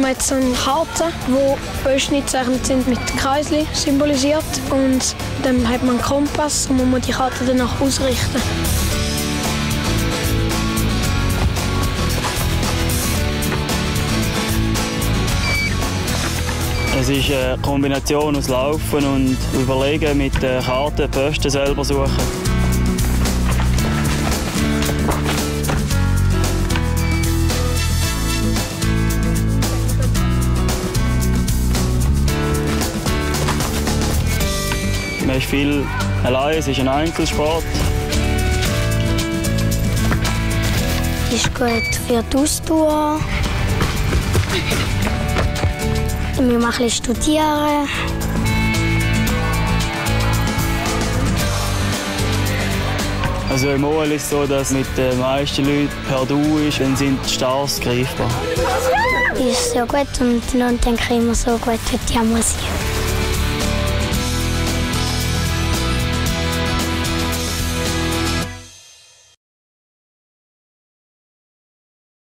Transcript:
Wir haben jetzt eine Karte, die durchschnittsrechnend sind mit Kreisli symbolisiert. Und dann hat man einen Kompass und man muss die Karte danach ausrichten. Es ist eine Kombination aus Laufen und Überlegen, mit der Karte Posten selber suchen. Man ist viel allein, es ist ein Einzelsport. Ist gut für die Ausdauer. Wir machen ein bisschen studieren. Also im OL ist es so, dass mit den meisten Leuten per Du ist, dann sind die Stars greifbar. Die ist so gut und die Leute denken immer so gut für die Musik.